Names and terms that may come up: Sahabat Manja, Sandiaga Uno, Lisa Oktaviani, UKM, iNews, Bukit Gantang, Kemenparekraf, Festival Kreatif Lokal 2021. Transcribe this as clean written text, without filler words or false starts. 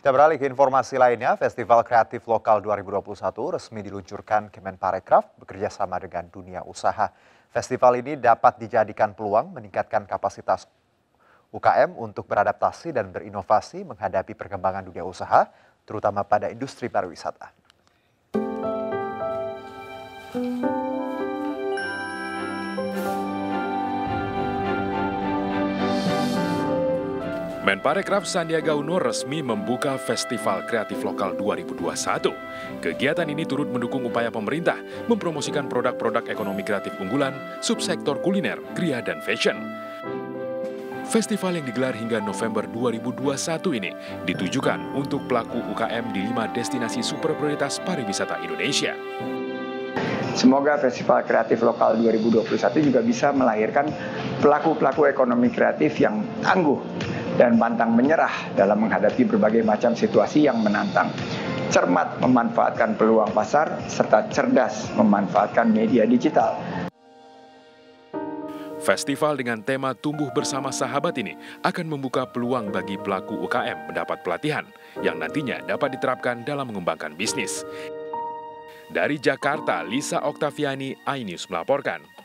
Kita beralih ke informasi lainnya, Festival Kreatif Lokal 2021 resmi diluncurkan Kemenparekraf bekerjasama dengan dunia usaha. Festival ini dapat dijadikan peluang meningkatkan kapasitas UKM untuk beradaptasi dan berinovasi menghadapi perkembangan dunia usaha, terutama pada industri pariwisata. Kemenparekraf Sandiaga Uno resmi membuka Festival Kreatif Lokal 2021. Kegiatan ini turut mendukung upaya pemerintah mempromosikan produk-produk ekonomi kreatif unggulan, subsektor kuliner, kriya, dan fashion. Festival yang digelar hingga November 2021 ini ditujukan untuk pelaku UKM di 5 destinasi super prioritas pariwisata Indonesia. Semoga Festival Kreatif Lokal 2021 juga bisa melahirkan pelaku-pelaku ekonomi kreatif yang tangguh dan pantang menyerah dalam menghadapi berbagai macam situasi yang menantang, cermat memanfaatkan peluang pasar, serta cerdas memanfaatkan media digital. Festival dengan tema Tumbuh Bersama Sahabat ini akan membuka peluang bagi pelaku UKM mendapat pelatihan yang nantinya dapat diterapkan dalam mengembangkan bisnis. Dari Jakarta, Lisa Oktaviani, iNews melaporkan.